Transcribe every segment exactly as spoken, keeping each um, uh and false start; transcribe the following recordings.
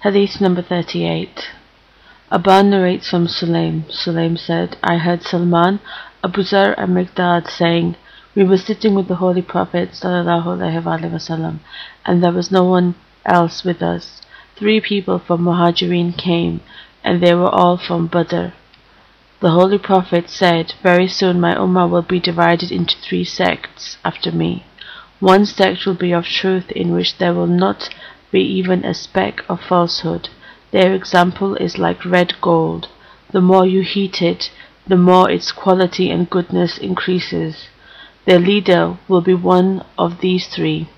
Hadith number thirty-eight. Aban narrates from Sulaym. Sulaym said, I heard Salman, Abu Dharr and Miqdad saying, we were sitting with the Holy Prophet ﷺ, and there was no one else with us. Three people from Muhajirin came, and they were all from Badr. The Holy Prophet said, very soon my Ummah will be divided into three sects after me. One sect will be of truth, in which there will not be even a speck of falsehood. Their example is like red gold. The more you heat it, the more its quality and goodness increases. Their leader will be one of these three.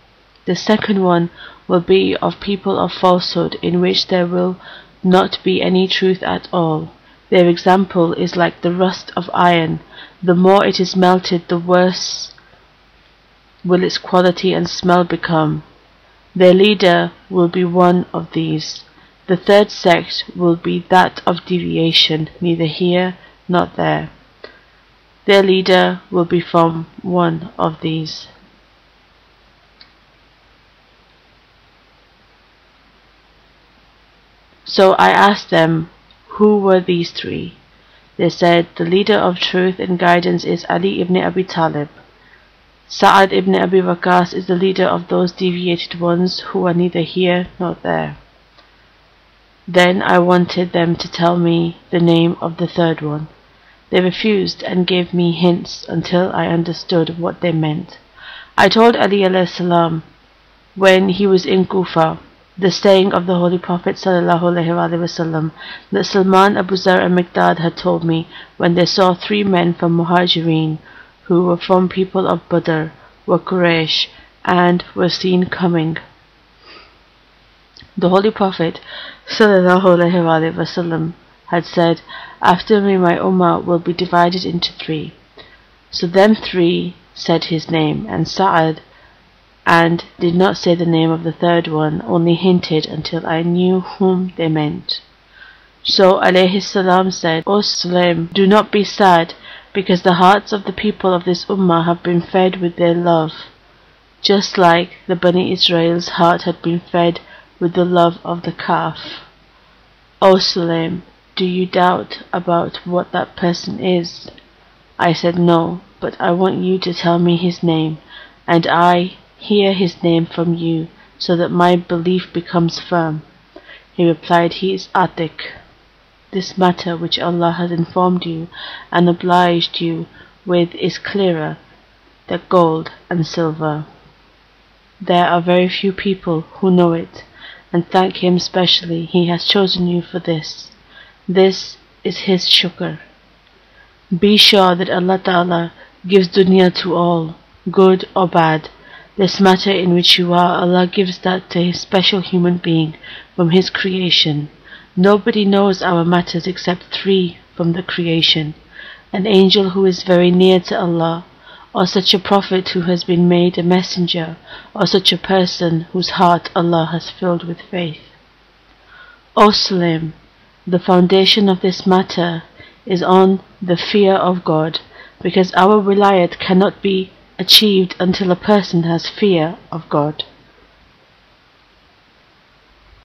The second one will be of people of falsehood, in which there will not be any truth at all. Their example is like the rust of iron. The more it is melted, the worse will its quality and smell become. Their leader will be one of these. The third sect will be that of deviation, neither here nor there. Their leader will be from one of these. So I asked them, who were these three? They said, the leader of truth and guidance is Ali ibn Abi Talib. Sa'ad ibn Abi Waqas is the leader of those deviated ones who are neither here nor there. Then I wanted them to tell me the name of the third one. They refused and gave me hints until I understood what they meant. I told Ali alayhi salam when he was in Kufa the saying of the Holy Prophet ﷺ that Salman, Abu Dharr and Miqdad had told me when they saw three men from Muhajirin who were from people of Badr, were Quraysh, and were seen coming. The Holy Prophet ﷺ had said, after me my Ummah will be divided into three. So them three said his name, and Sa'ad, and did not say the name of the third one, only hinted until I knew whom they meant. So alayhi salam said, O Sulaym, do not be sad, because the hearts of the people of this Ummah have been fed with their love, just like the Bani Israel's heart had been fed with the love of the calf. O Sulaym, do you doubt about what that person is? I said, no, but I want you to tell me his name, and I hear his name from you, so that my belief becomes firm. He replied, he is Atik. This matter which Allah has informed you and obliged you with is clearer than gold and silver. There are very few people who know it, and thank Him specially. He has chosen you for this. This is His shukr. Be sure that Allah Ta'ala gives dunya to all, good or bad. This matter in which you are, Allah gives that to His special human being from His creation. Nobody knows our matters except three from the creation: an angel who is very near to Allah, or such a prophet who has been made a messenger, or such a person whose heart Allah has filled with faith. O Sulaym, the foundation of this matter is on the fear of God, because our wilayat cannot be achieved until a person has fear of God.